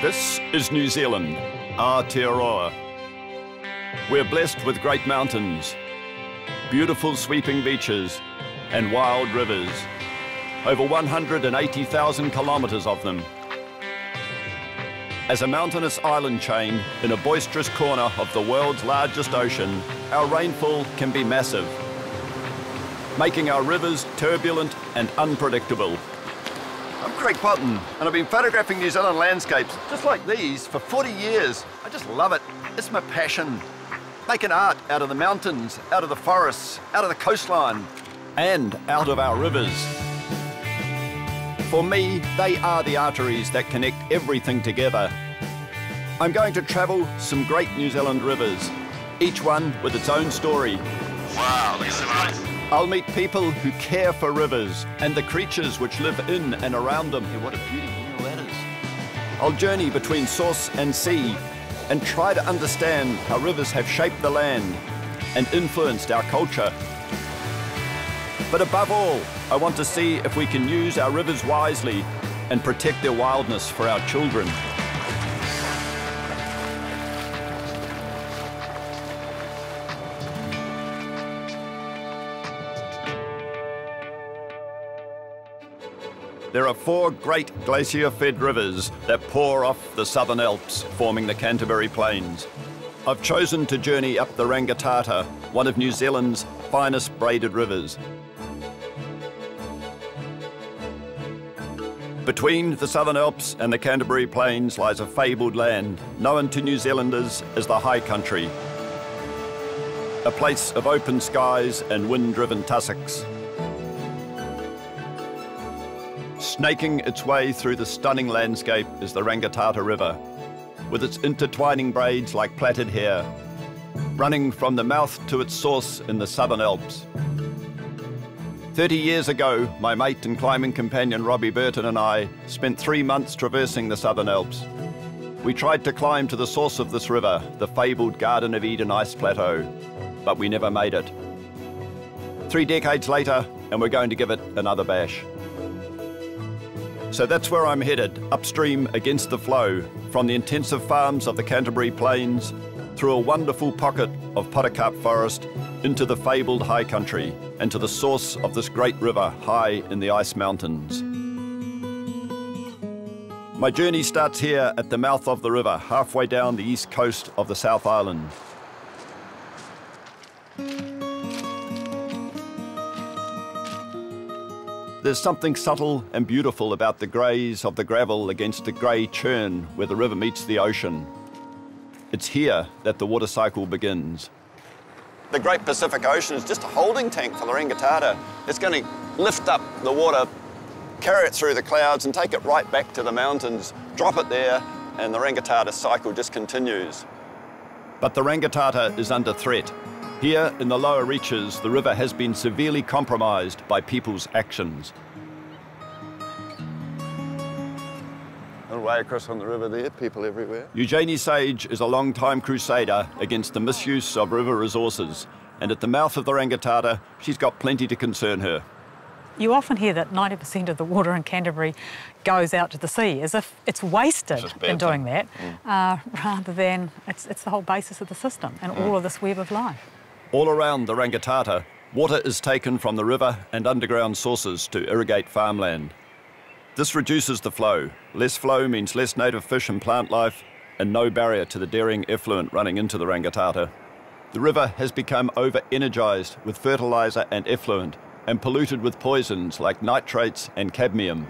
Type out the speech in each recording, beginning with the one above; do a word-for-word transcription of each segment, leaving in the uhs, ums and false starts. This is New Zealand, our Aotearoa. We're blessed with great mountains, beautiful sweeping beaches, and wild rivers. Over one hundred eighty thousand kilometres of them. As a mountainous island chain in a boisterous corner of the world's largest ocean, our rainfall can be massive, making our rivers turbulent and unpredictable. I'm Craig Potton, and I've been photographing New Zealand landscapes just like these for forty years. I just love it. It's my passion. Making art out of the mountains, out of the forests, out of the coastline, and out of our rivers. For me, they are the arteries that connect everything together. I'm going to travel some great New Zealand rivers, each one with its own story. Wow, that's nice. I'll meet people who care for rivers and the creatures which live in and around them. Hey, what a beautiful view that is. I'll journey between source and sea and try to understand how rivers have shaped the land and influenced our culture. But above all, I want to see if we can use our rivers wisely and protect their wildness for our children. There are four great glacier-fed rivers that pour off the Southern Alps, forming the Canterbury Plains. I've chosen to journey up the Rangitata, one of New Zealand's finest braided rivers. Between the Southern Alps and the Canterbury Plains lies a fabled land, known to New Zealanders as the High Country. A place of open skies and wind-driven tussocks. Snaking its way through the stunning landscape is the Rangitata River, with its intertwining braids like plaited hair, running from the mouth to its source in the Southern Alps. thirty years ago, my mate and climbing companion Robbie Burton and I spent three months traversing the Southern Alps. We tried to climb to the source of this river, the fabled Garden of Eden Ice Plateau, but we never made it. Three decades later, and we're going to give it another bash. So that's where I'm headed, upstream against the flow, from the intensive farms of the Canterbury Plains, through a wonderful pocket of podocarp forest, into the fabled high country, and to the source of this great river high in the ice mountains. My journey starts here at the mouth of the river, halfway down the east coast of the South Island. There's something subtle and beautiful about the greys of the gravel against the grey churn where the river meets the ocean. It's here that the water cycle begins. The Great Pacific Ocean is just a holding tank for the Rangitata. It's going to lift up the water, carry it through the clouds and take it right back to the mountains, drop it there, and the Rangitata cycle just continues. But the Rangitata is under threat. Here in the lower reaches, the river has been severely compromised by people's actions. Way across on the river there, people everywhere. Eugenie Sage is a long-time crusader against the misuse of river resources, and at the mouth of the Rangitata, she's got plenty to concern her. You often hear that ninety percent of the water in Canterbury goes out to the sea, as if it's wasted it's in doing thing. that, mm. uh, rather than it's, it's the whole basis of the system and mm. all of this web of life. All around the Rangitata, water is taken from the river and underground sources to irrigate farmland. This reduces the flow. Less flow means less native fish and plant life and no barrier to the daring effluent running into the Rangitata. The river has become over-energised with fertiliser and effluent and polluted with poisons like nitrates and cadmium.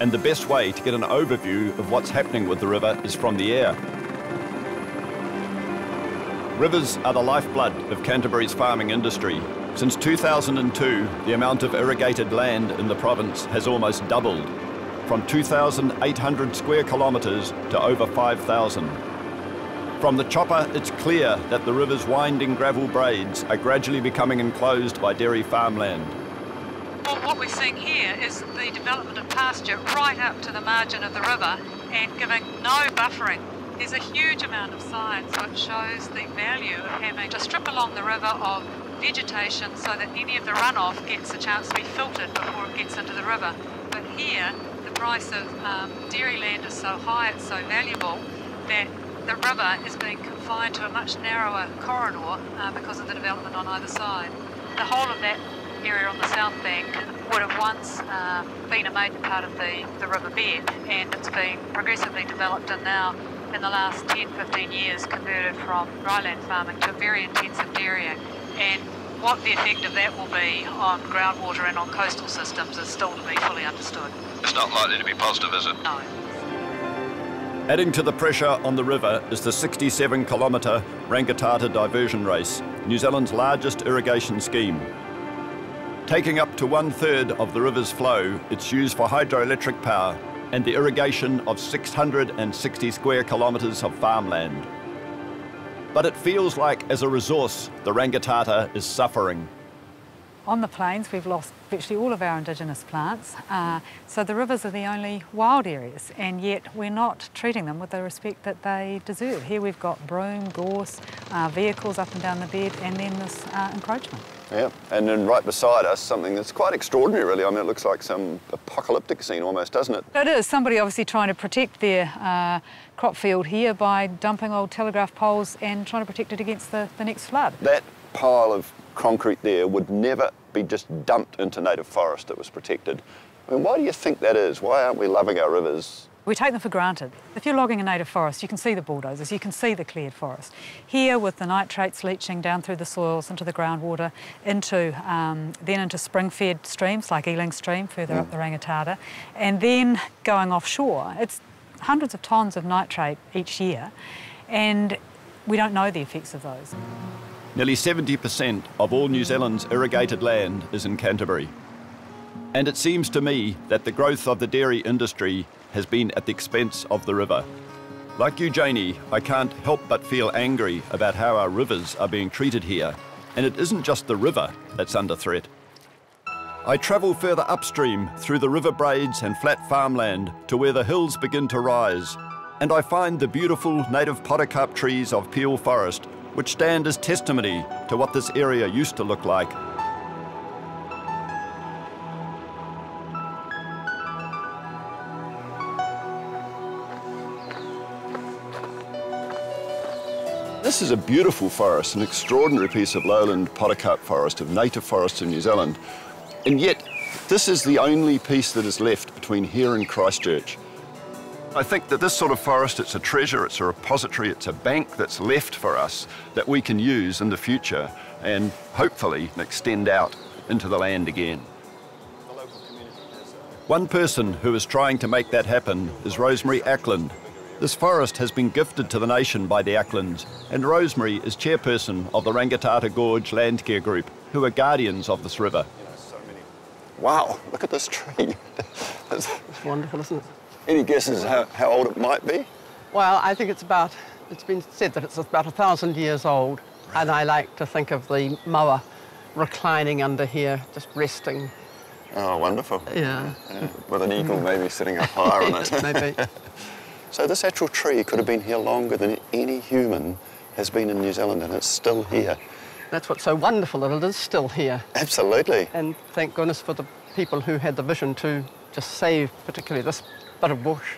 And the best way to get an overview of what's happening with the river is from the air. Rivers are the lifeblood of Canterbury's farming industry. Since two thousand two, the amount of irrigated land in the province has almost doubled, from two thousand eight hundred square kilometres to over five thousand. From the chopper, it's clear that the river's winding gravel braids are gradually becoming enclosed by dairy farmland. Well, what we're seeing here is the development of pasture right up to the margin of the river and giving no buffering. There's a huge amount of science which shows the value of having to strip along the river of vegetation so that any of the runoff gets a chance to be filtered before it gets into the river. But here, the price of um, dairy land is so high, it's so valuable, that the river is being confined to a much narrower corridor uh, because of the development on either side. The whole of that area on the south bank would have once uh, been a major part of the, the riverbed, and it's been progressively developed and now in the last ten, fifteen years converted from dryland farming to very intensive dairying. And what the effect of that will be on groundwater and on coastal systems is still to be fully understood. It's not likely to be positive, is it? No. Adding to the pressure on the river is the sixty-seven kilometre Rangitata Diversion Race, New Zealand's largest irrigation scheme. Taking up to one-third of the river's flow, it's used for hydroelectric power and the irrigation of six hundred sixty square kilometres of farmland. But it feels like, as a resource, the Rangitata is suffering. On the plains, we've lost virtually all of our indigenous plants, uh, so the rivers are the only wild areas, and yet we're not treating them with the respect that they deserve. Here we've got broom, gorse, uh, vehicles up and down the bed, and then this uh, encroachment. Yeah, and then right beside us, something that's quite extraordinary, really. I mean, it looks like some apocalyptic scene almost, doesn't it? It is. Somebody obviously trying to protect their uh, crop field here by dumping old telegraph poles and trying to protect it against the, the next flood. That pile of concrete there would never be just dumped into native forest that was protected. I mean, why do you think that is? Why aren't we loving our rivers? We take them for granted. If you're logging a native forest, you can see the bulldozers, you can see the cleared forest. Here, with the nitrates leaching down through the soils, into the groundwater, into um, then into spring-fed streams like Ealing Stream, further mm. up the Rangitata, and then going offshore, it's hundreds of tonnes of nitrate each year, and we don't know the effects of those. Nearly seventy percent of all New Zealand's irrigated land is in Canterbury. And it seems to me that the growth of the dairy industry has been at the expense of the river. Like Eugenie, I can't help but feel angry about how our rivers are being treated here. And it isn't just the river that's under threat. I travel further upstream through the river braids and flat farmland to where the hills begin to rise. And I find the beautiful native podocarp trees of Peel Forest, which stand as testimony to what this area used to look like. This is a beautiful forest, an extraordinary piece of lowland podocarp forest, of native forests in New Zealand. And yet, this is the only piece that is left between here and Christchurch. I think that this sort of forest, it's a treasure, it's a repository, it's a bank that's left for us that we can use in the future and hopefully extend out into the land again. The local community has a... One person who is trying to make that happen is Rosemary Ackland. This forest has been gifted to the nation by the Acklands, and Rosemary is chairperson of the Rangitata Gorge Landcare Group, who are guardians of this river. You know, so many... Wow, look at this tree. That's wonderful, isn't it? Any guesses how, how old it might be? Well, I think it's about, it's been said that it's about a thousand years old. Right. And I like to think of the moa reclining under here, just resting. Oh, wonderful. Yeah. yeah. With an eagle maybe sitting up higher on it. Maybe. So this actual tree could have been here longer than any human has been in New Zealand, and it's still here. That's what's so wonderful, that it is still here. Absolutely. And thank goodness for the people who had the vision to just save particularly this but a bush.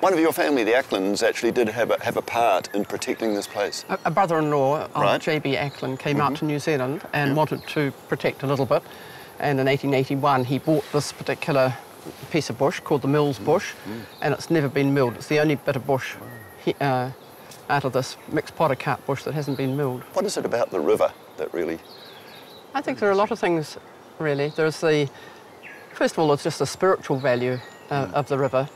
One of your family, the Acklands, actually did have a, have a part in protecting this place. A, a brother-in-law of right. J B Ackland came mm-hmm. out to New Zealand and yeah. wanted to protect a little bit. And in eighteen eighty-one, he bought this particular piece of bush called the Mills bush, mm-hmm. and it's never been milled. It's the only bit of bush he, uh, out of this mixed podocarp bush that hasn't been milled. What is it about the river that really... I think there are a lot of things, really. There's the... First of all, it's just the spiritual value. Uh, of the river,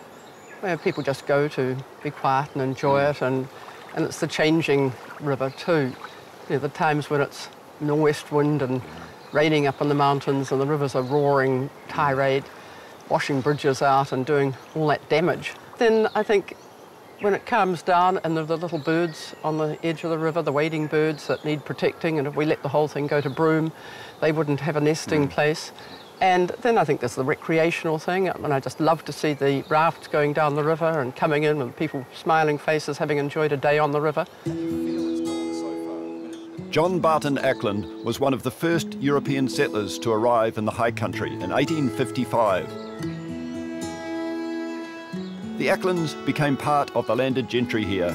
where people just go to be quiet and enjoy mm. it, and, and it's the changing river too. You know, the times when it's northwest wind and raining up in the mountains and the rivers are roaring tirade, washing bridges out and doing all that damage. Then I think when it calms down and there are the little birds on the edge of the river, the wading birds that need protecting, and if we let the whole thing go to broom, they wouldn't have a nesting mm. place. And then I think there's the recreational thing. I mean, I just love to see the rafts going down the river and coming in and people smiling faces, having enjoyed a day on the river. John Barton Ackland was one of the first European settlers to arrive in the high country in eighteen fifty-five. The Acklands became part of the landed gentry here.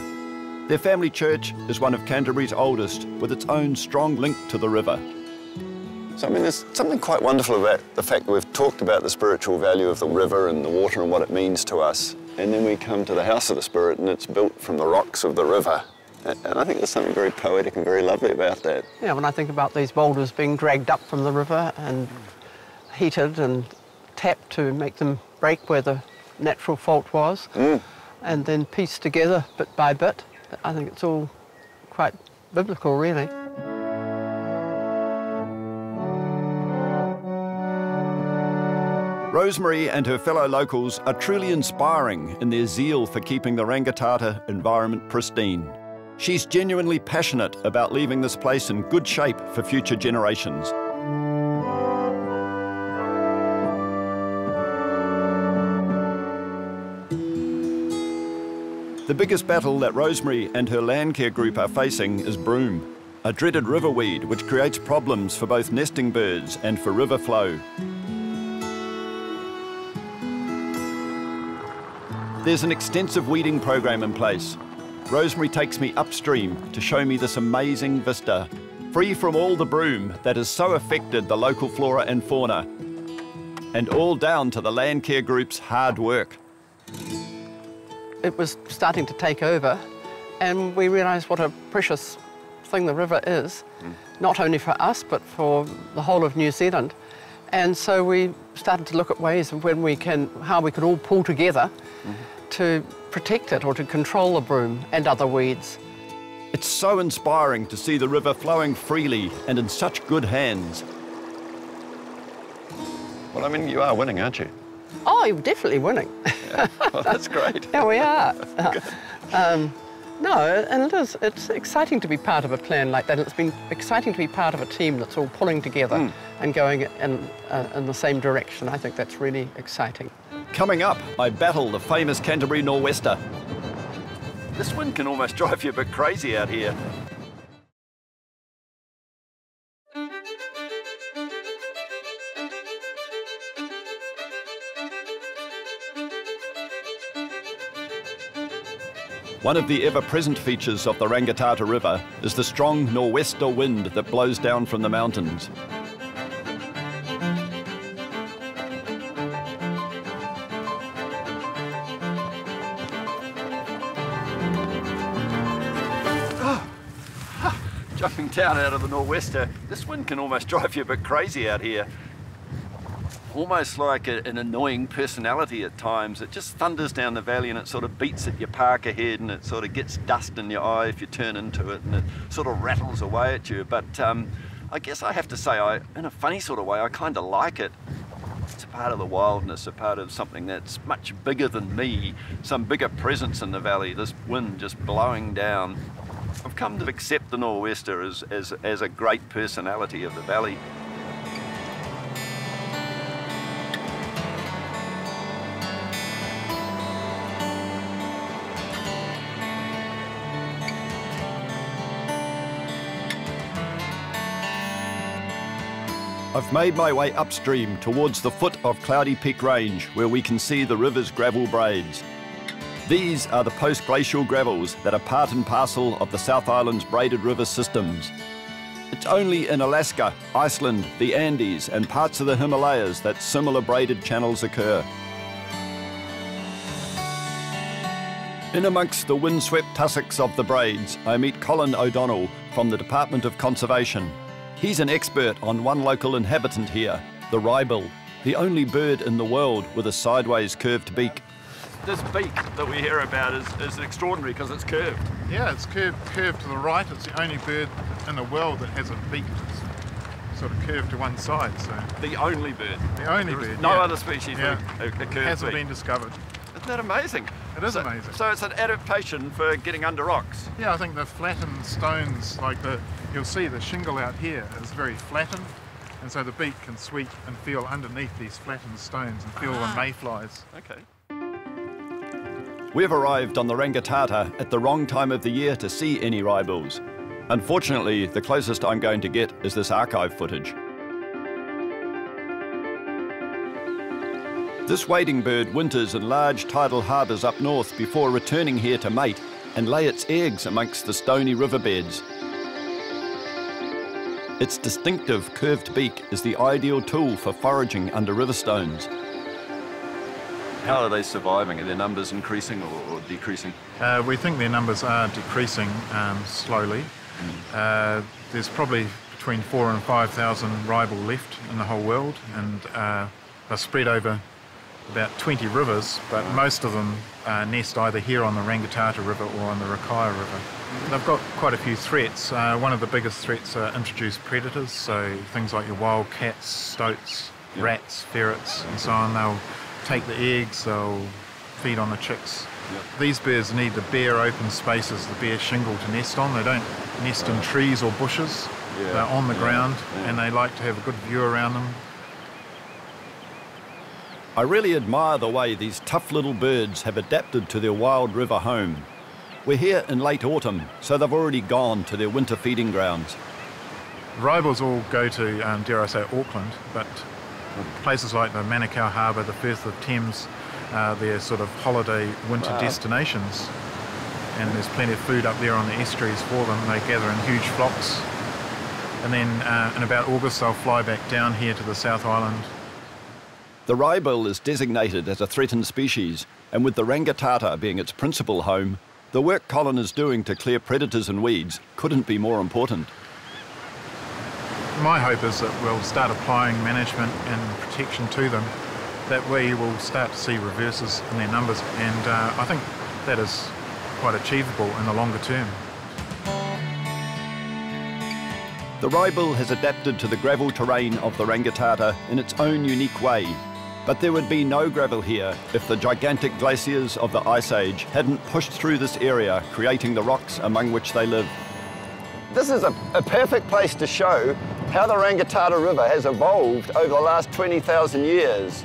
Their family church is one of Canterbury's oldest, with its own strong link to the river. So, I mean, there's something quite wonderful about the fact that we've talked about the spiritual value of the river and the water and what it means to us, and then we come to the House of the Spirit and it's built from the rocks of the river. And I think there's something very poetic and very lovely about that. Yeah, when I think about these boulders being dragged up from the river and heated and tapped to make them break where the natural fault was, mm. and then pieced together bit by bit, I think it's all quite biblical, really. Rosemary and her fellow locals are truly inspiring in their zeal for keeping the Rangitata environment pristine. She's genuinely passionate about leaving this place in good shape for future generations. The biggest battle that Rosemary and her Landcare group are facing is broom, a dreaded riverweed which creates problems for both nesting birds and for river flow. There's an extensive weeding program in place. Rosemary takes me upstream to show me this amazing vista, free from all the broom that has so affected the local flora and fauna, and all down to the Landcare Group's hard work. It was starting to take over, and we realised what a precious thing the river is, mm. not only for us, but for the whole of New Zealand. And so we started to look at ways of when we can, how we could all pull together mm-hmm. to protect it or to control the broom and other weeds. It's so inspiring to see the river flowing freely and in such good hands. Well, I mean, you are winning, aren't you? Oh, you're definitely winning. Yeah. Well, that's great. Yeah, we are. um, no, and it is. It's exciting to be part of a plan like that. It's been exciting to be part of a team that's all pulling together mm. and going in, uh, in the same direction. I think that's really exciting. Coming up, I battle the famous Canterbury Nor'wester. This wind can almost drive you a bit crazy out here. One of the ever-present features of the Rangitata River is the strong nor'wester wind that blows down from the mountains. Oh. Oh. Jumping down out of the nor'wester, this wind can almost drive you a bit crazy out here. Almost like a, an annoying personality at times. It just thunders down the valley and it sort of beats at your parka head and it sort of gets dust in your eye if you turn into it and it sort of rattles away at you. But um, I guess I have to say, I, in a funny sort of way, I kind of like it. It's a part of the wildness, a part of something that's much bigger than me, some bigger presence in the valley, this wind just blowing down. I've come to accept the nor'wester as, as, as a great personality of the valley. I've made my way upstream towards the foot of Cloudy Peak Range, where we can see the river's gravel braids. These are the post-glacial gravels that are part and parcel of the South Island's braided river systems. It's only in Alaska, Iceland, the Andes, and parts of the Himalayas that similar braided channels occur. In amongst the windswept tussocks of the braids, I meet Colin O'Donnell from the Department of Conservation. He's an expert on one local inhabitant here, the wrybill, the only bird in the world with a sideways curved beak. This beak that we hear about is, is extraordinary because it's curved. Yeah, it's curved, curved to the right. It's the only bird in the world that has a beak that's sort of curved to one side. So the only bird. The only there bird. No yeah. other species yeah. with a curved beak. Hasn't been discovered. Isn't that amazing? It is so, amazing. So it's an adaptation for getting under rocks. Yeah, I think the flattened stones, like the, you'll see the shingle out here is very flattened, and so the beak can sweep and feel underneath these flattened stones and feel ah. the mayflies. Okay. We've arrived on the Rangitata at the wrong time of the year to see any wrybills. Unfortunately, the closest I'm going to get is this archive footage. This wading bird winters in large tidal harbours up north before returning here to mate and lay its eggs amongst the stony riverbeds. Its distinctive curved beak is the ideal tool for foraging under riverstones. How are they surviving? Are their numbers increasing or, or decreasing? Uh, we think their numbers are decreasing um, slowly. Mm. Uh, there's probably between four and five thousand wrybill left in the whole world, and uh, they're spread over about twenty rivers, but most of them uh, nest either here on the Rangitata River or on the Rakaia River. They've got quite a few threats. Uh, one of the biggest threats are introduced predators, so things like your wild cats, stoats, yep. rats, ferrets and so on. They'll take the eggs, they'll feed on the chicks. Yep. These birds need the bare open spaces, the bare shingle to nest on. They don't nest in trees or bushes, yeah. they're on the yeah. ground yeah. and they like to have a good view around them. I really admire the way these tough little birds have adapted to their wild river home. We're here in late autumn, so they've already gone to their winter feeding grounds. Wrybills all go to, um, dare I say, Auckland, but places like the Manukau Harbour, the Firth of Thames, uh, they're sort of holiday winter wow. destinations. And there's plenty of food up there on the estuaries for them. They gather in huge flocks. And then uh, in about August, they'll fly back down here to the South Island. The wrybill is designated as a threatened species, and with the Rangitata being its principal home, the work Colin is doing to clear predators and weeds couldn't be more important. My hope is that we'll start applying management and protection to them, that we will start to see reverses in their numbers, and uh, I think that is quite achievable in the longer term. The wrybill has adapted to the gravel terrain of the Rangitata in its own unique way. But there would be no gravel here if the gigantic glaciers of the Ice Age hadn't pushed through this area, creating the rocks among which they live. This is a, a perfect place to show how the Rangitata River has evolved over the last twenty thousand years.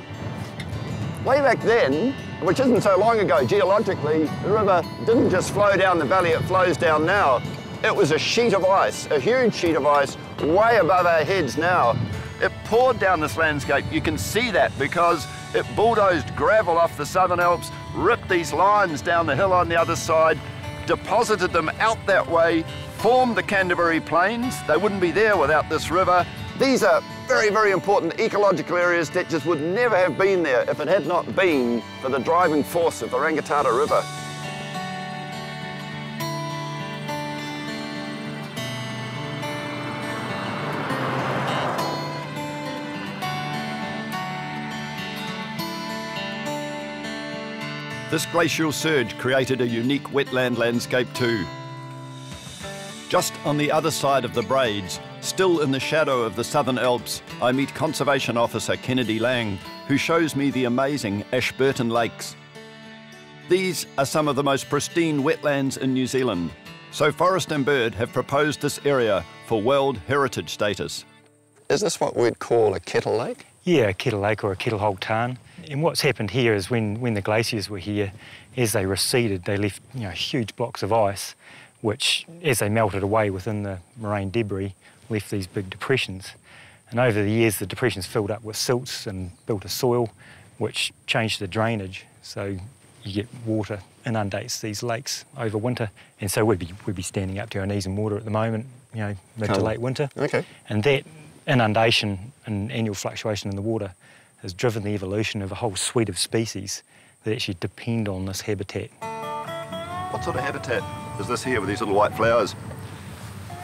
Way back then, which isn't so long ago geologically, the river didn't just flow down the valley it flows down now. It was a sheet of ice, a huge sheet of ice, way above our heads now. It poured down this landscape. You can see that because it bulldozed gravel off the Southern Alps, ripped these lines down the hill on the other side, deposited them out that way, formed the Canterbury Plains. They wouldn't be there without this river. These are very, very important ecological areas that just would never have been there if it had not been for the driving force of the Rangitata River. This glacial surge created a unique wetland landscape too. Just on the other side of the Braids, still in the shadow of the Southern Alps, I meet Conservation Officer Kennedy Lang, who shows me the amazing Ashburton Lakes. These are some of the most pristine wetlands in New Zealand, so Forest and Bird have proposed this area for World Heritage status. Is this what we'd call a kettle lake? Yeah, a kettle lake or a kettle hole tarn. And what's happened here is when, when the glaciers were here, as they receded, they left you know, huge blocks of ice, which, as they melted away within the moraine debris, left these big depressions. And over the years, the depressions filled up with silts and built a soil, which changed the drainage. So you get water inundates these lakes over winter. And so we'd be, we'd be standing up to our knees in water at the moment, you know, mid oh. to late winter. Okay. And that inundation and annual fluctuation in the water has driven the evolution of a whole suite of species that actually depend on this habitat. What sort of habitat is this here with these little white flowers?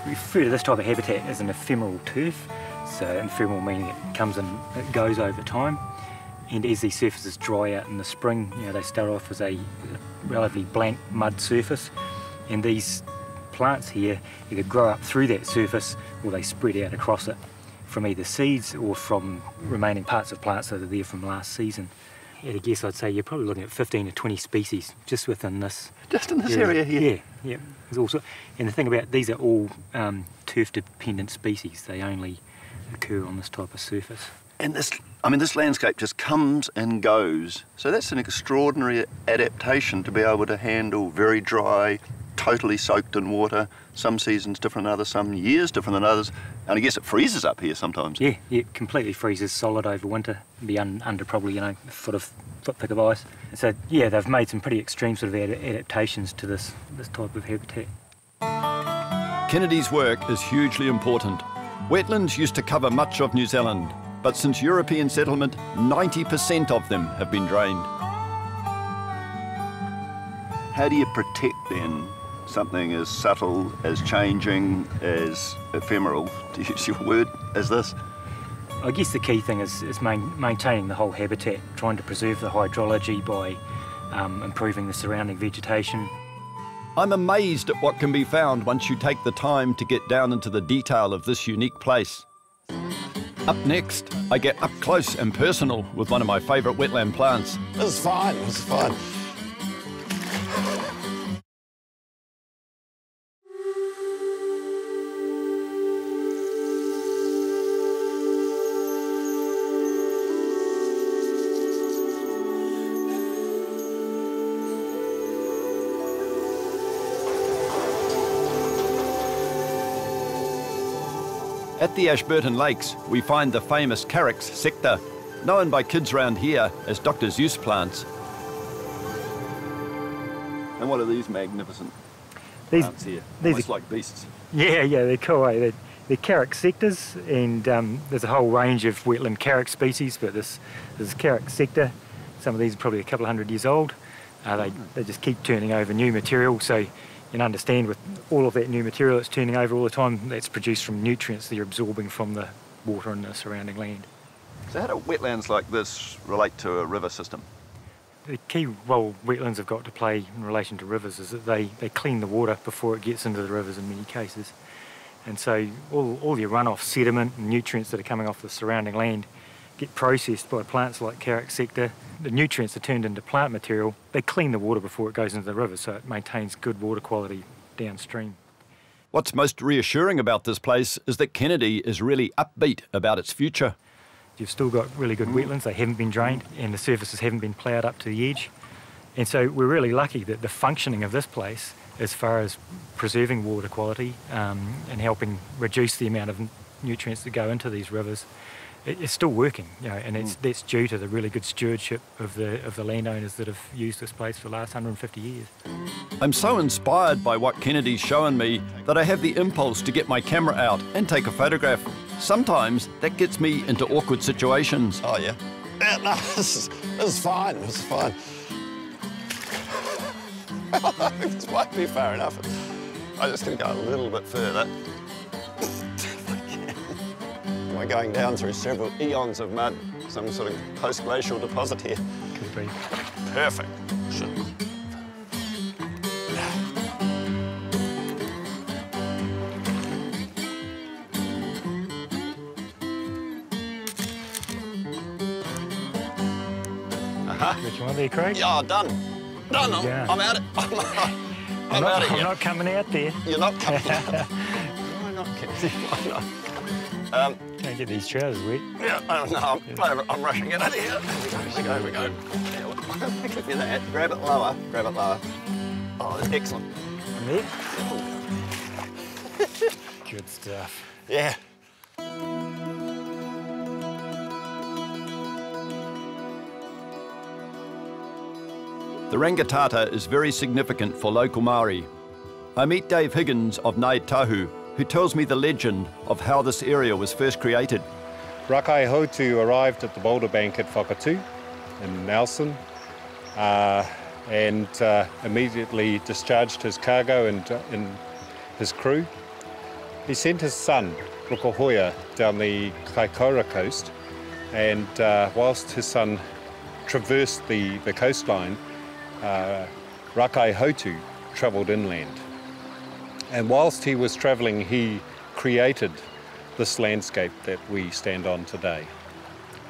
We refer to this type of habitat as an ephemeral turf. So ephemeral meaning it comes and it goes over time. And as these surfaces dry out in the spring, you know, they start off as a relatively blank mud surface. And these plants here either grow up through that surface or they spread out across it, from either seeds or from remaining parts of plants that are there from last season. At a guess, I'd say you're probably looking at fifteen to twenty species just within this. Just in this area, area here? Yeah, yeah. There's also, and the thing about these are all um, turf-dependent species. They only occur on this type of surface. And this, I mean, this landscape just comes and goes. So that's an extraordinary adaptation to be able to handle very dry, totally soaked in water. Some seasons different than others, some years different than others. And I guess it freezes up here sometimes. Yeah, yeah, it completely freezes solid over winter. It'd be un under probably, you know, a foot of foot thick of ice. So yeah, they've made some pretty extreme sort of ad adaptations to this, this type of habitat. Kennedy's work is hugely important. Wetlands used to cover much of New Zealand, but since European settlement, ninety percent of them have been drained. How do you protect then something as subtle, as changing, as ephemeral, to use your word, as this? I guess the key thing is, is main, maintaining the whole habitat, trying to preserve the hydrology by um, improving the surrounding vegetation. I'm amazed at what can be found once you take the time to get down into the detail of this unique place. Up next, I get up close and personal with one of my favourite wetland plants. It was fun, it was fun. At the Ashburton Lakes, we find the famous Carrick's Sector, known by kids round here as Doctor Zeus plants. And what are these magnificent these, plants here? These Almost are, like beasts. Yeah, yeah, they're cool, eh? They're, they're Carrick sectors, and um, there's a whole range of wetland Carrick species, but this, this is Carrick Sector. Some of these are probably a couple of hundred years old. Uh, they, they just keep turning over new material, so and understand with all of that new material that's turning over all the time, that's produced from nutrients that you're absorbing from the water and the surrounding land. So how do wetlands like this relate to a river system? The key role wetlands have got to play in relation to rivers is that they, they clean the water before it gets into the rivers in many cases. And so all, all your runoff sediment and nutrients that are coming off the surrounding land get processed by plants like Carrick Sector. The nutrients are turned into plant material. They clean the water before it goes into the river, so it maintains good water quality downstream. What's most reassuring about this place is that Kennedy is really upbeat about its future. You've still got really good wetlands. They haven't been drained and the surfaces haven't been ploughed up to the edge. And so we're really lucky that the functioning of this place as far as preserving water quality um, and helping reduce the amount of nutrients that go into these rivers, it's still working, you know, and it's, that's due to the really good stewardship of the, of the landowners that have used this place for the last one hundred and fifty years. I'm so inspired by what Kennedy's shown me that I have the impulse to get my camera out and take a photograph. Sometimes that gets me into awkward situations. Oh, yeah? Yeah, no, this is, this is fine, this is fine. This might be fair enough. I'm just going to go a little bit further. We're going down through several eons of mud, some sort of post-glacial deposit here. Could be. Perfect. Shit. Aha. Which one there, Craig? Yeah, oh, done. Done. I'm, I'm out of I'm, I'm, I'm, not, out I'm not coming out there. You're not coming out there. Why not, Kenzie? Why not? Um, Can't get these trousers wet. Yeah, I don't know. I'm, yeah. I'm rushing it out of here. There we go, there we go. There we go. Yeah, look at that. Grab it lower, grab it lower. Oh, that's excellent. There. Good stuff. Yeah. The Rangitata is very significant for local Māori. I meet Dave Higgins of Ngai Tahu, who tells me the legend of how this area was first created. Rakaihautu arrived at the boulder bank at Whakatu in Nelson uh, and uh, immediately discharged his cargo and, uh, and his crew. He sent his son, Rukohoya, down the Kaikoura coast, and uh, whilst his son traversed the, the coastline, uh, Rakaihautu travelled inland. And whilst he was travelling, he created this landscape that we stand on today.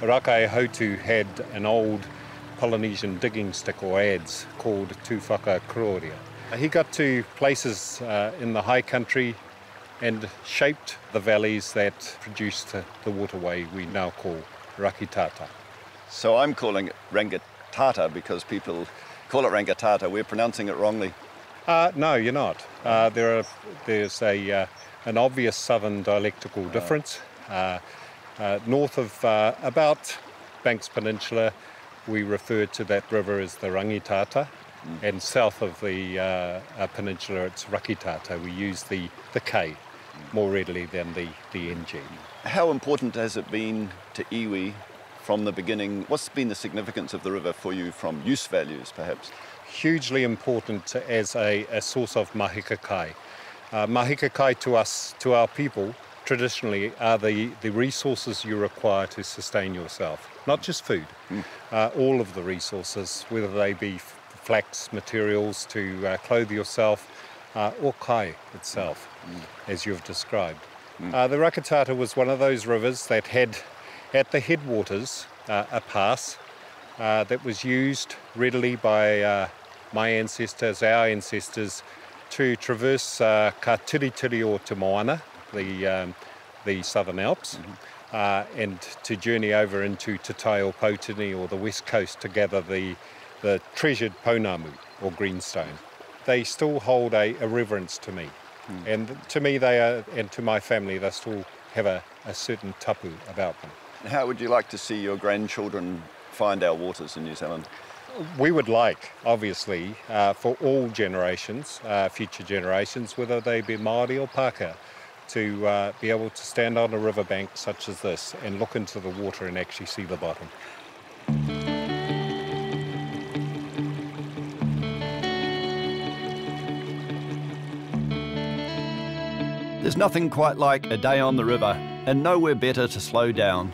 Rakaihautu had an old Polynesian digging stick or adze called Tufaka Kauria. He got to places uh, in the high country and shaped the valleys that produced the waterway we now call Rangitata. So I'm calling it Rangitata because people call it Rangitata. We're pronouncing it wrongly. Uh, no, you're not. Uh, there are there's a uh, an obvious southern dialectical difference. Uh, uh, north of uh, about Banks Peninsula, we refer to that river as the Rangitata, mm. and south of the uh, peninsula, it's Rakaihautu. We use the the K more readily than the the N G. How important has it been to iwi from the beginning? What's been the significance of the river for you from use values, perhaps? Hugely important as a, a source of mahikakai. Uh, mahikakai to us, to our people, traditionally are the, the resources you require to sustain yourself, not just food, mm. uh, all of the resources, whether they be f flax, materials to uh, clothe yourself, uh, or kai itself, mm. as you've described. Mm. Uh, the Rangitata was one of those rivers that had, at the headwaters, uh, a pass uh, that was used readily by uh, my ancestors, our ancestors, to traverse uh, Ka Tiritiri o Te Moana, the, um, the Southern Alps, mm-hmm. uh, and to journey over into Te Tai o Pautini or the west coast to gather the, the treasured pounamu or greenstone. They still hold a, a reverence to me. Mm. And to me they are, and to my family, they still have a, a certain tapu about them. How would you like to see your grandchildren find our waters in New Zealand? We would like, obviously, uh, for all generations, uh, future generations, whether they be Māori or Pākehā, to uh, be able to stand on a riverbank such as this and look into the water and actually see the bottom. There's nothing quite like a day on the river, and nowhere better to slow down.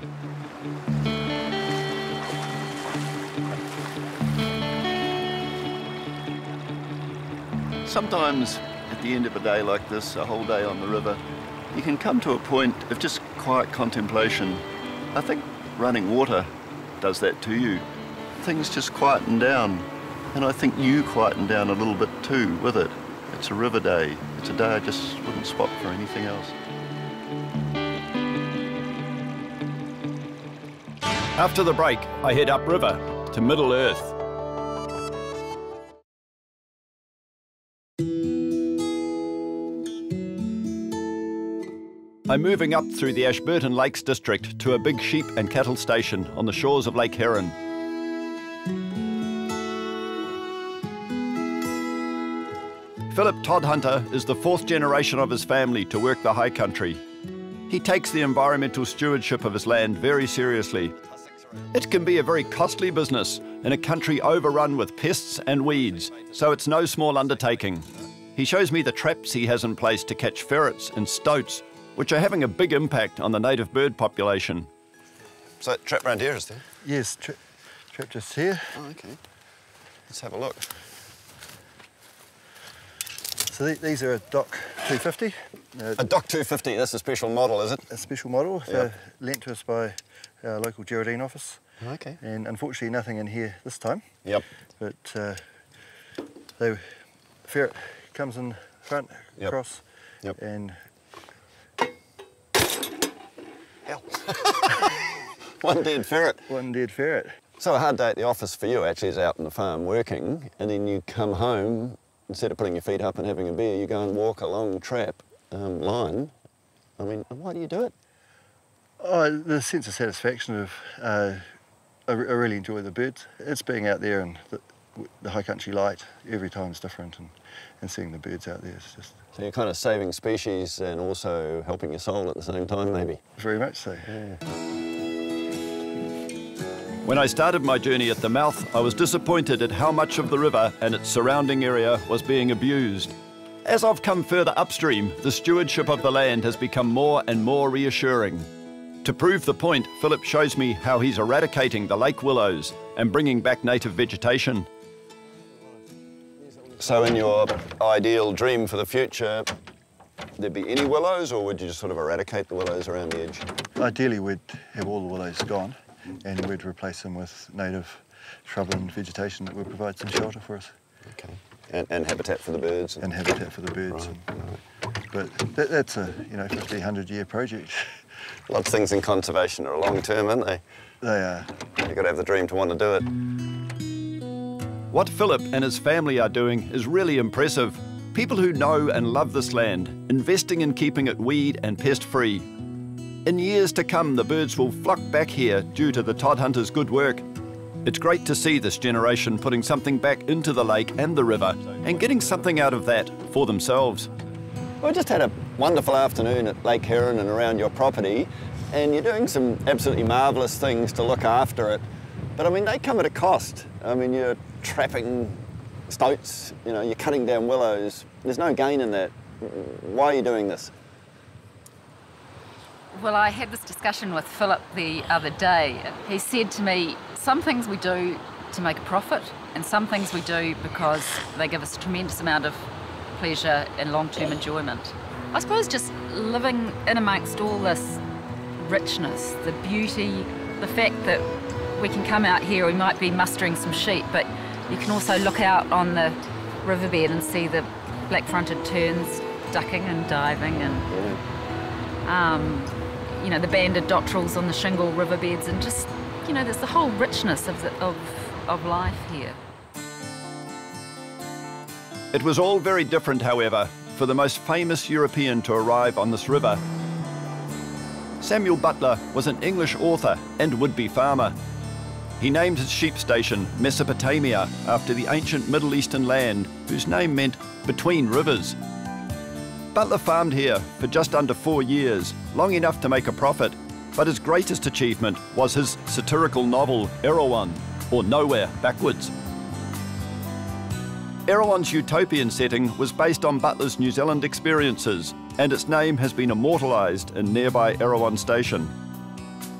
Sometimes at the end of a day like this, a whole day on the river, you can come to a point of just quiet contemplation. I think running water does that to you. Things just quieten down, and I think you quieten down a little bit too with it. It's a river day. It's a day I just wouldn't swap for anything else. After the break, I head upriver to Middle Earth. I'm moving up through the Ashburton Lakes district to a big sheep and cattle station on the shores of Lake Heron. Philip Todhunter is the fourth generation of his family to work the high country. He takes the environmental stewardship of his land very seriously. It can be a very costly business in a country overrun with pests and weeds, so it's no small undertaking. He shows me the traps he has in place to catch ferrets and stoats, which are having a big impact on the native bird population. So that trap round here is there? Yes, tra trap just here. Oh, okay. Let's have a look. So th these are a Dock two fifty. Uh, a Dock two fifty, that's a special model, is it? A special model, yep. Lent to us by our local Geraldine office. Okay. And unfortunately nothing in here this time. Yep. But uh, the ferret comes in front, yep. across, yep. and... Ow. One dead ferret. One dead ferret. So a hard day at the office for you actually is out on the farm working, and then you come home, instead of putting your feet up and having a beer, you go and walk a long trap um, line. I mean, why do you do it? Oh, the sense of satisfaction of, uh, I, re I really enjoy the birds. It's being out there in the, the high country light, every time's different, and, and seeing the birds out there is just... So you're kind of saving species and also helping your soul at the same time, maybe? Very much so. Yeah. When I started my journey at the mouth, I was disappointed at how much of the river and its surrounding area was being abused. As I've come further upstream, the stewardship of the land has become more and more reassuring. To prove the point, Philip shows me how he's eradicating the lake willows and bringing back native vegetation. So in your ideal dream for the future, there'd be any willows, or would you just sort of eradicate the willows around the edge? Ideally, we'd have all the willows gone, and we'd replace them with native shrub and vegetation that would provide some shelter for us. Okay. And, and habitat for the birds. And, and habitat for the birds. Right, and, right. But that, that's a, you know, fifty, one hundred year project. Lots of things in conservation are long term, aren't they? They are. You've got to have the dream to want to do it. What Philip and his family are doing is really impressive. People who know and love this land, investing in keeping it weed and pest free. In years to come, the birds will flock back here due to the tod hunters' good work. It's great to see this generation putting something back into the lake and the river and getting something out of that for themselves. Well, I just had a wonderful afternoon at Lake Heron and around your property, and you're doing some absolutely marvellous things to look after it. But I mean, they come at a cost. I mean, you're trapping stoats, you know, you're cutting down willows. There's no gain in that. Why are you doing this? Well, I had this discussion with Philip the other day. He said to me, some things we do to make a profit and some things we do because they give us a tremendous amount of pleasure and long-term enjoyment. I suppose just living in amongst all this richness, the beauty, the fact that we can come out here, we might be mustering some sheep, but you can also look out on the riverbed and see the black-fronted terns ducking and diving and... Um, you know, the banded dotterels on the shingle riverbeds, and just, you know, there's the whole richness of, the, of, of life here. It was all very different, however, for the most famous European to arrive on this river. Samuel Butler was an English author and would-be farmer. He named his sheep station Mesopotamia after the ancient Middle Eastern land whose name meant between rivers. Butler farmed here for just under four years, long enough to make a profit, but his greatest achievement was his satirical novel, Erewhon, or Nowhere Backwards. Erewhon's utopian setting was based on Butler's New Zealand experiences, and its name has been immortalised in nearby Erewhon Station.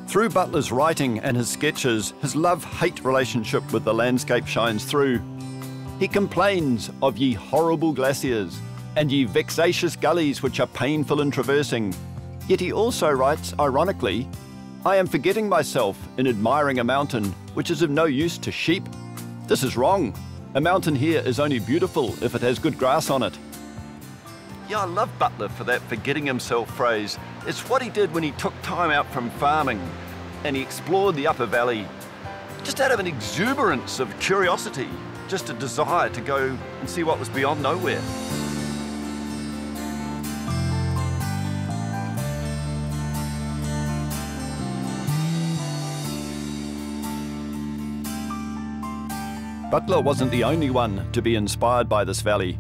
Through Butler's writing and his sketches, his love-hate relationship with the landscape shines through. He complains of ye horrible glaciers, and ye vexatious gullies which are painful in traversing. Yet he also writes, ironically, I am forgetting myself in admiring a mountain which is of no use to sheep. This is wrong. A mountain here is only beautiful if it has good grass on it. Yeah, I love Butler for that forgetting himself phrase. It's what he did when he took time out from farming and he explored the upper valley, just out of an exuberance of curiosity, just a desire to go and see what was beyond nowhere. Butler wasn't the only one to be inspired by this valley.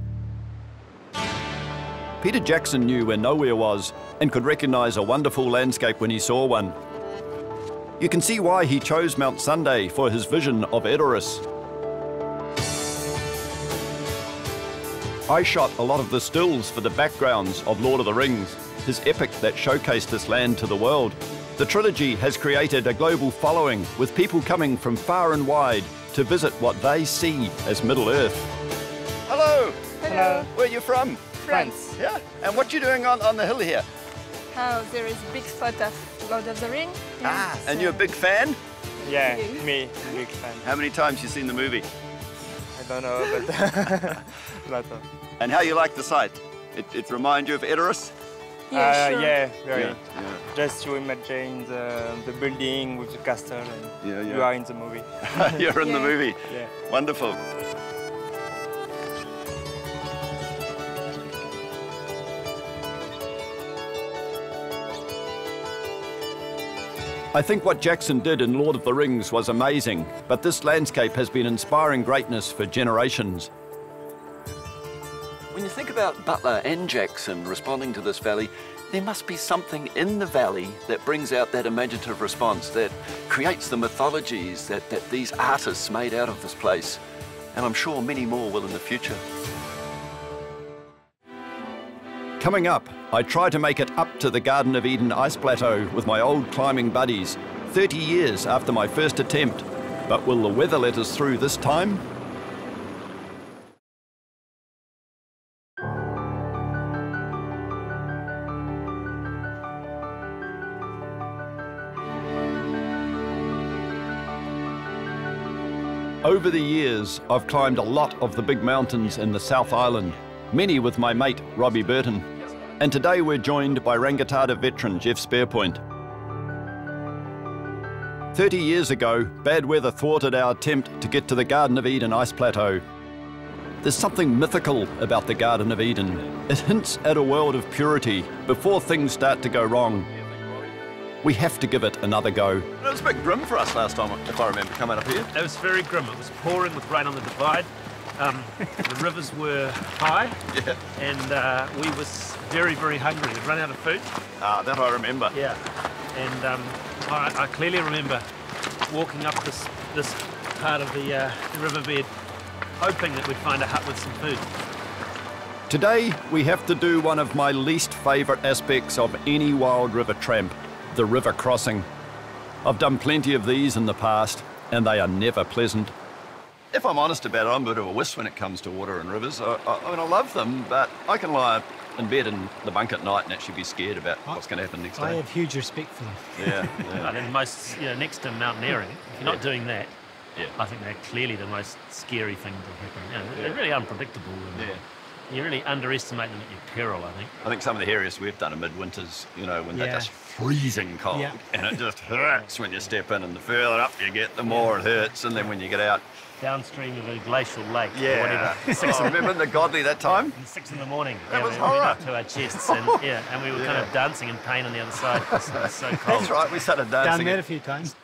Peter Jackson knew where nowhere was and could recognise a wonderful landscape when he saw one. You can see why he chose Mount Sunday for his vision of Edoras. I shot a lot of the stills for the backgrounds of Lord of the Rings, his epic that showcased this land to the world. The trilogy has created a global following, with people coming from far and wide to visit what they see as Middle Earth. Hello. Hello. Where are you from? France. France. Yeah. And what are you doing on, on the hill here? Oh, there is a big spot of Lord of the Rings. Ah, so. And you're a big fan? Yeah, me, big fan. How many times you seen the movie? I don't know, but lot of. And how you like the site? It, it reminds you of Edoras? Yeah, uh, sure. Yeah, right. Yeah, yeah. Just to imagine the, the building with the castle, and yeah, yeah. You are in the movie. You're in yeah. the movie. Yeah. Wonderful. I think what Jackson did in Lord of the Rings was amazing, but this landscape has been inspiring greatness for generations. When you think about Butler and Jackson responding to this valley, there must be something in the valley that brings out that imaginative response, that creates the mythologies that, that these artists made out of this place. And I'm sure many more will in the future. Coming up, I try to make it up to the Garden of Eden Ice Plateau with my old climbing buddies, thirty years after my first attempt. But will the weather let us through this time? Over the years, I've climbed a lot of the big mountains in the South Island, many with my mate, Robbie Burton. And today we're joined by Rangitata veteran Jeff Spearpoint. thirty years ago, bad weather thwarted our attempt to get to the Garden of Eden Ice Plateau. There's something mythical about the Garden of Eden. It hints at a world of purity before things start to go wrong. We have to give it another go. It was a bit grim for us last time, if I remember, coming up here. It was very grim. It was pouring with rain on the divide. Um, the rivers were high, yeah. and uh, we were very, very hungry. We'd run out of food. Ah, that I remember. Yeah, and um, I, I clearly remember walking up this, this part of the, uh, the riverbed, hoping that we'd find a hut with some food. Today, we have to do one of my least favourite aspects of any wild river tramp, the river crossing. I've done plenty of these in the past, and they are never pleasant. If I'm honest about it, I'm a bit of a wuss when it comes to water and rivers. I, I, I mean, I love them, but I can lie in bed in the bunk at night and actually be scared about I, what's going to happen next day. I have huge respect for them. Yeah, yeah. I think most, you know, next to mountaineering, if you're not doing that, yeah. I think they're clearly the most scary thing to happen. You know, they're yeah. really unpredictable. And yeah. You really underestimate them at your peril, I think. I think some of the hairiest we've done are midwinters, you know, when yeah. they're just freezing cold. Yeah. And it just hurts when you step in, and the further up you get, the more yeah. it hurts. And then when you get out, downstream of a glacial lake yeah. or whatever. Six oh, remember in the Godly that time? Yeah, six in the morning. That yeah, was we horror. Went up to our chests and, yeah, and we were yeah. kind of dancing in pain on the other side. It was so cold. That's right, we started dancing. Done that a few times.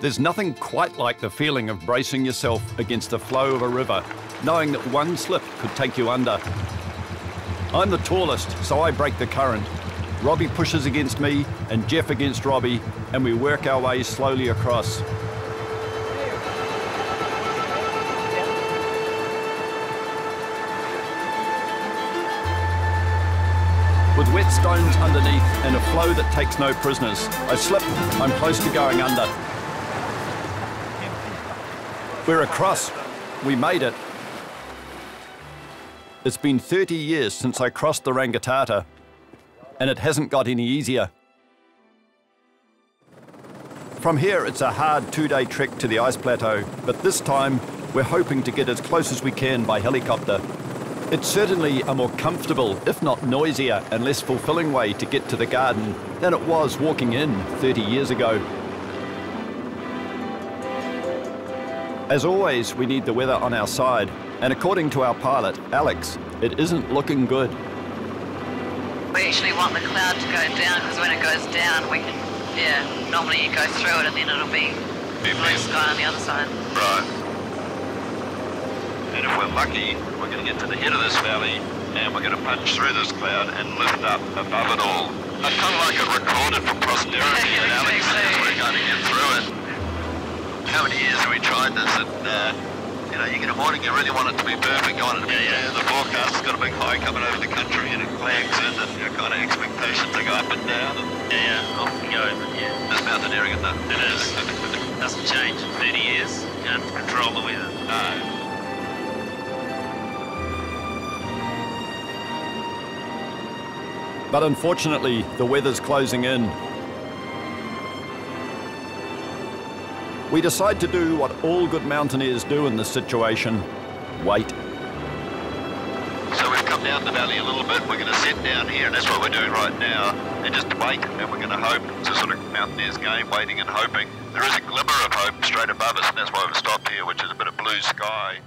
There's nothing quite like the feeling of bracing yourself against the flow of a river, knowing that one slip could take you under. I'm the tallest, so I break the current. Robbie pushes against me and Jeff against Robbie, and we work our way slowly across. With wet stones underneath and a flow that takes no prisoners, I slip, I'm close to going under. We're across. We made it. It's been thirty years since I crossed the Rangitata, and it hasn't got any easier. From here, it's a hard two-day trek to the ice plateau, but this time, we're hoping to get as close as we can by helicopter. It's certainly a more comfortable, if not noisier, and less fulfilling way to get to the garden than it was walking in thirty years ago. As always, we need the weather on our side, and according to our pilot, Alex, it isn't looking good. We actually want the cloud to go down, because when it goes down, we can, yeah, normally you go through it and then it'll be blue sky on the other side. Right. And if we're lucky, we're going to get to the head of this valley and we're going to punch through this cloud and lift up above it all. I kind of like it recorded for posterity and Alex says we're going to get through it. How many years have we tried this? And, uh, you know, you get a morning, you really want it to be perfect. You want it to be, yeah, the forecast's got a big high coming over the country and it flags in and your kind of expectations to go up and down. And, yeah, yeah, off and go, but yeah. That's mountaineering, isn't it? It is. It doesn't change in thirty years. You don't have to control the weather. No. But unfortunately, the weather's closing in. We decide to do what all good mountaineers do in this situation, wait. So we've come down the valley a little bit, we're going to sit down here, and that's what we're doing right now, and just wait, and we're going to hope. It's a sort of mountaineer's game, waiting and hoping. There is a glimmer of hope straight above us, and that's why we've stopped here, which is a bit of blue sky.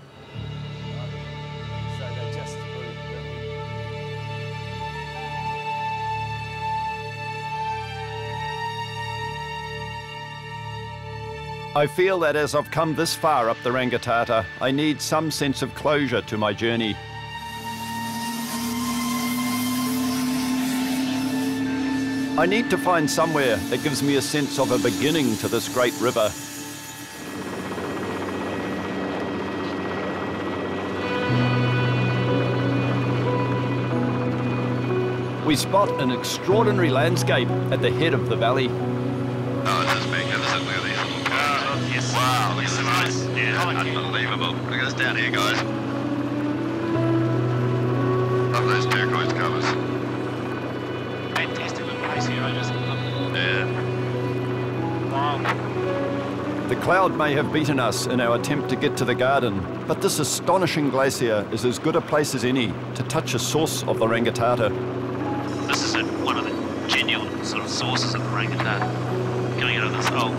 I feel that as I've come this far up the Rangitata, I need some sense of closure to my journey. I need to find somewhere that gives me a sense of a beginning to this great river. We spot an extraordinary landscape at the head of the valley. Oh, this is magnificent, really. Wow, look at this ice. Yeah, unbelievable. Look at this down here, guys. Love those turquoise covers. Fantastic little place here, I just love it. Yeah. Wow. The cloud may have beaten us in our attempt to get to the garden, but this astonishing glacier is as good a place as any to touch a source of the Rangitata. This is one of the genuine sort of sources of the Rangitata. coming out of this old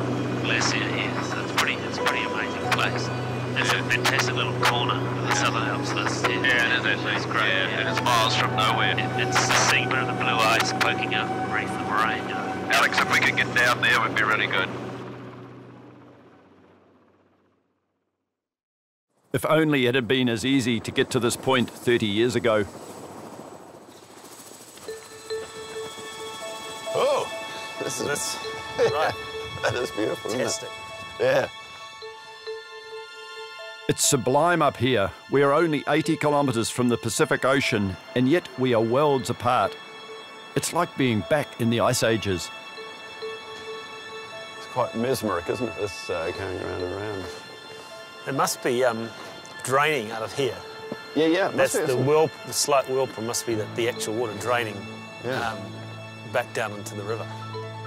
glacier here. So it's pretty, it's a pretty amazing place. It's yeah. a fantastic little corner of the Southern Alps. List, yeah. yeah, it is actually. It's great. Yeah, yeah. And it's miles from nowhere. It, it's the segment of the blue ice poking up the reef of the moraine. Alex, if we could get down there, it would be really good. If only it had been as easy to get to this point thirty years ago. Oh, this is this. Right. That is beautiful. Fantastic. Isn't it? Yeah. It's sublime up here. We are only eighty kilometres from the Pacific Ocean, and yet we are worlds apart. It's like being back in the Ice Ages. It's quite mesmeric, isn't it? This uh, going around and around. It must be um, draining out of here. Yeah, yeah. That's the whirl, the slight whirlpool must be the, the actual water draining yeah. um, back down into the river.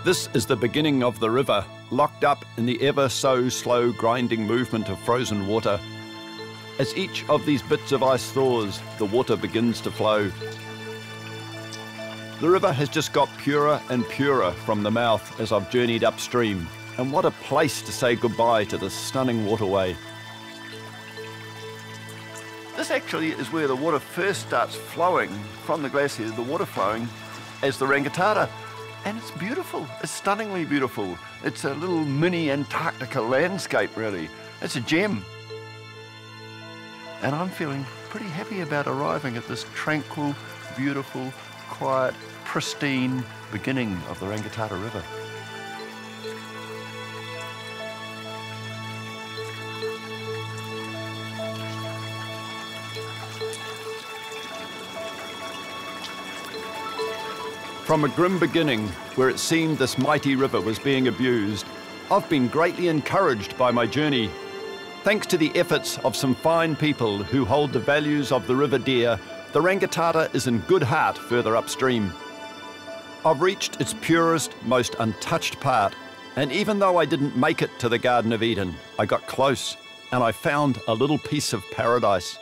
This is the beginning of the river, locked up in the ever-so-slow grinding movement of frozen water. As each of these bits of ice thaws, the water begins to flow. The river has just got purer and purer from the mouth as I've journeyed upstream, and what a place to say goodbye to this stunning waterway. This actually is where the water first starts flowing from the glacier, the water flowing as the Rangitata. And it's beautiful, it's stunningly beautiful. It's a little mini Antarctica landscape, really. It's a gem. And I'm feeling pretty happy about arriving at this tranquil, beautiful, quiet, pristine beginning of the Rangitata River. From a grim beginning, where it seemed this mighty river was being abused, I've been greatly encouraged by my journey. Thanks to the efforts of some fine people who hold the values of the river dear, the Rangitata is in good heart further upstream. I've reached its purest, most untouched part, and even though I didn't make it to the Garden of Eden, I got close, and I found a little piece of paradise.